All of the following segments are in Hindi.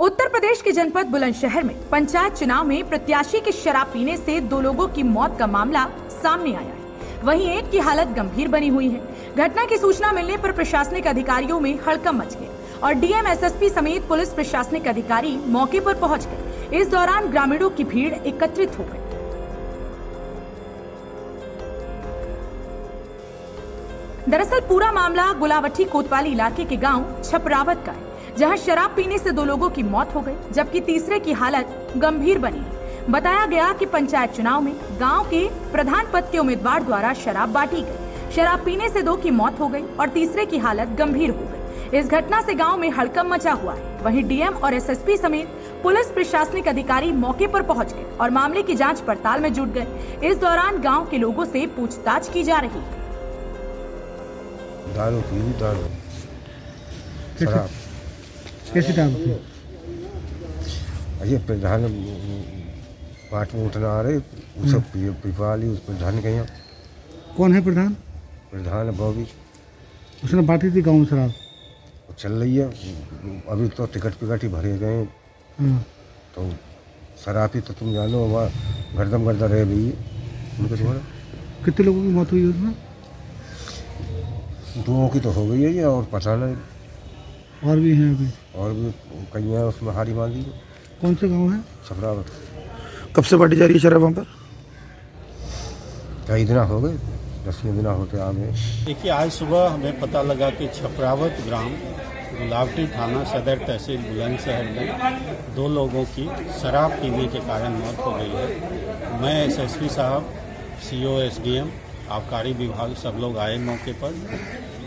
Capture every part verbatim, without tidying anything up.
उत्तर प्रदेश के जनपद बुलंदशहर में पंचायत चुनाव में प्रत्याशी के शराब पीने से दो लोगों की मौत का मामला सामने आया है। वहीं एक की हालत गंभीर बनी हुई है। घटना की सूचना मिलने पर प्रशासनिक अधिकारियों में हड़कंप मच गया और डीएम एसएसपी समेत पुलिस प्रशासनिक अधिकारी मौके पर पहुंच गए। इस दौरान ग्रामीणों की भीड़ एकत्रित हो गयी। दरअसल पूरा मामला गुलावठी कोतवाली इलाके के गांव छपरावत का है, जहां शराब पीने से दो लोगों की मौत हो गई, जबकि तीसरे की हालत गंभीर बनी है। बताया गया कि पंचायत चुनाव में गांव के प्रधान पद के उम्मीदवार द्वारा शराब बांटी गई। शराब पीने से दो की मौत हो गई और तीसरे की हालत गंभीर हो गई। इस घटना से गाँव में हड़कंप मचा हुआ है। वहीं डीएम और एसएसपी समेत पुलिस प्रशासनिक अधिकारी मौके पर पहुंच गए और मामले की जाँच पड़ताल में जुट गए। इस दौरान गाँव के लोगों से पूछताछ की जा रही है। दारू पी दारू शराब कैसे काम किया? अरे प्रधान पार्ट में उठना आ रहे उसे पिपा ली उस प्रधान के यहाँ। कौन है प्रधान? प्रधान बॉबी। उसने बांटी थी गाँव में शराब, चल रही है अभी तो टिकट पिकट ही भरे गए तो शराब ही तो तुम जानो वहाँ गर्दम गर्दा रह गई। कितने लोगों की मौत हुई उसमें? दो की तो हो गई है ये और पता नहीं और भी हैं अभी और भी कई हैं उसमें हारी मांगी। कौन से गांव है? छपरावत। कब से बांटी जा रही है शराब वहाँ पर? कई दिन हो गए, दस दिन होते आ गए। देखिए आज सुबह हमें पता लगा कि छपरावत ग्राम गुलावटी थाना सदर तहसील बुलंदशहर में दो लोगों की शराब पीने के कारण मौत हो गई है। मैं एस एस पी साहब, C O, S D M, आबकारी विभाग सब लोग आए मौके पर।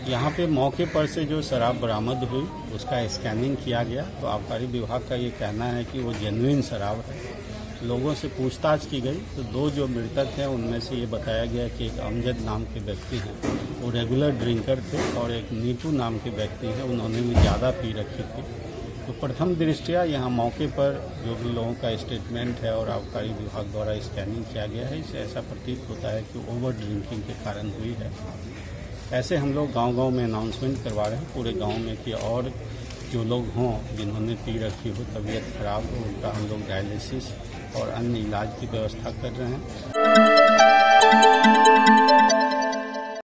यहाँ पे मौके पर से जो शराब बरामद हुई उसका स्कैनिंग किया गया तो आबकारी विभाग का ये कहना है कि वो जेन्युइन शराब है। लोगों से पूछताछ की गई तो दो जो मृतक हैं उनमें से ये बताया गया कि एक अमजद नाम के व्यक्ति हैं, वो रेगुलर ड्रिंकर थे, और एक नीतू नाम के व्यक्ति हैं, उन्होंने भी ज़्यादा पी रखी थी। तो प्रथम दृष्टया यहाँ मौके पर जो भी लोगों का स्टेटमेंट है और आबकारी विभाग द्वारा स्कैनिंग किया गया है, इससे ऐसा प्रतीत होता है कि ओवर ड्रिंकिंग के कारण हुई है। ऐसे हम लोग गांव-गांव में अनाउंसमेंट करवा रहे हैं पूरे गांव में कि और जो लोग हों जिन्होंने पी रखी हो, तबीयत खराब हो, उनका हम लोग डायलिसिस और अन्य इलाज की व्यवस्था कर रहे हैं।